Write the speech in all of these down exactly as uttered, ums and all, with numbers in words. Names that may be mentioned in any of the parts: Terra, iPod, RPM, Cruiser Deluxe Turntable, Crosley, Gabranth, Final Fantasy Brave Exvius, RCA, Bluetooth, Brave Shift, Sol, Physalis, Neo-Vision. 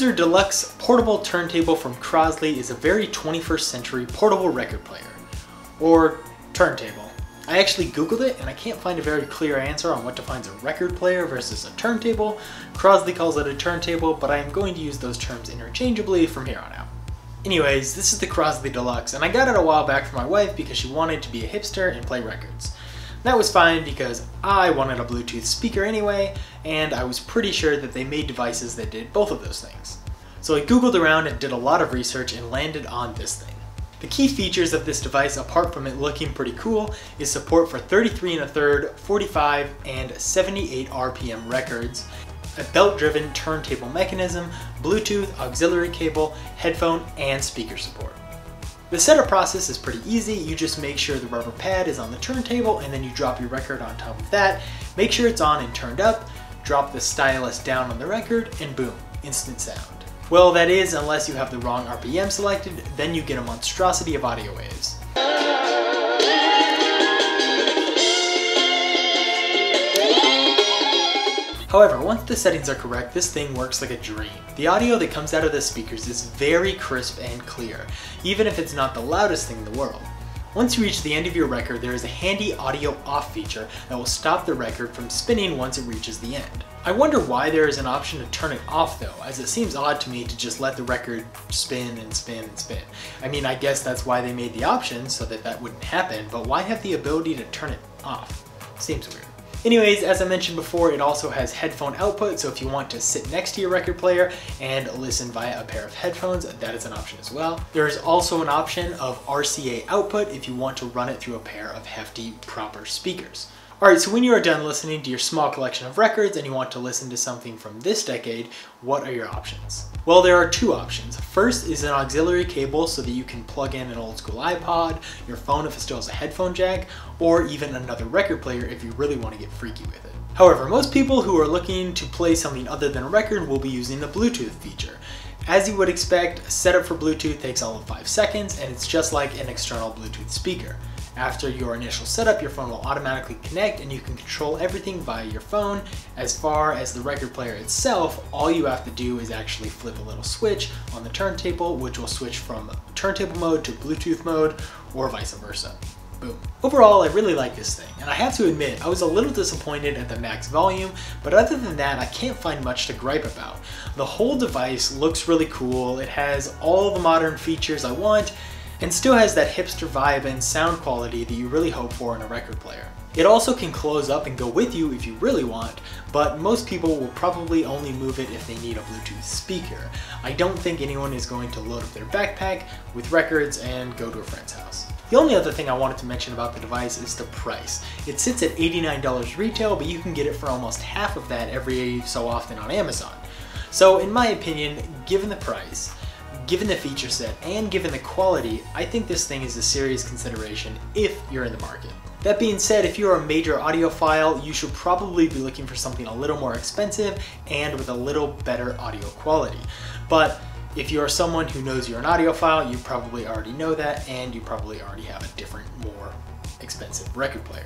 Cruiser Deluxe Portable Turntable from Crosley is a very twenty-first century portable record player, or turntable. I actually googled it and I can't find a very clear answer on what defines a record player versus a turntable. Crosley calls it a turntable, but I am going to use those terms interchangeably from here on out. Anyways, this is the Crosley Deluxe, and I got it a while back for my wife because she wanted to be a hipster and play records. That was fine because I wanted a Bluetooth speaker anyway, and I was pretty sure that they made devices that did both of those things. So I googled around and did a lot of research and landed on this thing. The key features of this device, apart from it looking pretty cool, is support for thirty-three and a third, forty-five, and seventy-eight R P M records, a belt-driven turntable mechanism, Bluetooth, auxiliary cable, headphone, and speaker support. The setup process is pretty easy. You just make sure the rubber pad is on the turntable and then you drop your record on top of that, make sure it's on and turned up, drop the stylus down on the record, and boom, instant sound. Well, that is unless you have the wrong R P M selected, then you get a monstrosity of audio waves. However, once the settings are correct, this thing works like a dream. The audio that comes out of the speakers is very crisp and clear, even if it's not the loudest thing in the world. Once you reach the end of your record, there is a handy audio off feature that will stop the record from spinning once it reaches the end. I wonder why there is an option to turn it off though, as it seems odd to me to just let the record spin and spin and spin. I mean, I guess that's why they made the option, so that that wouldn't happen, but why have the ability to turn it off? Seems weird. Anyways, as I mentioned before, it also has headphone output, so if you want to sit next to your record player and listen via a pair of headphones, that is an option as well. There is also an option of R C A output if you want to run it through a pair of hefty, proper speakers. Alright, so when you are done listening to your small collection of records and you want to listen to something from this decade, what are your options? Well, there are two options. First is an auxiliary cable so that you can plug in an old school iPod, your phone if it still has a headphone jack, or even another record player if you really want to get freaky with it. However, most people who are looking to play something other than a record will be using the Bluetooth feature. As you would expect, setup for Bluetooth takes all of five seconds and it's just like an external Bluetooth speaker. After your initial setup, your phone will automatically connect and you can control everything via your phone. As far as the record player itself, all you have to do is actually flip a little switch on the turntable, which will switch from turntable mode to Bluetooth mode, or vice versa. Boom. Overall, I really like this thing, and I have to admit, I was a little disappointed at the max volume, but other than that, I can't find much to gripe about. The whole device looks really cool, it has all the modern features I want, and still has that hipster vibe and sound quality that you really hope for in a record player. It also can close up and go with you if you really want, but most people will probably only move it if they need a Bluetooth speaker. I don't think anyone is going to load up their backpack with records and go to a friend's house. The only other thing I wanted to mention about the device is the price. It sits at eighty-nine dollars retail, but you can get it for almost half of that every so often on Amazon. So in my opinion, given the price, given the feature set, and given the quality, I think this thing is a serious consideration if you're in the market. That being said, if you're a major audiophile, you should probably be looking for something a little more expensive and with a little better audio quality. But if you're someone who knows you're an audiophile, you probably already know that, and you probably already have a different, more expensive record player.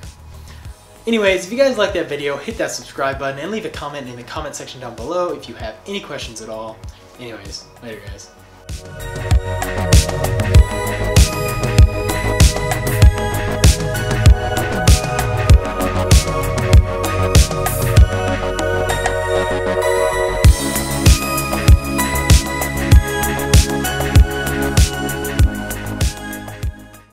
Anyways, if you guys liked that video, hit that subscribe button and leave a comment in the comment section down below if you have any questions at all. Anyways, later guys. Thank you.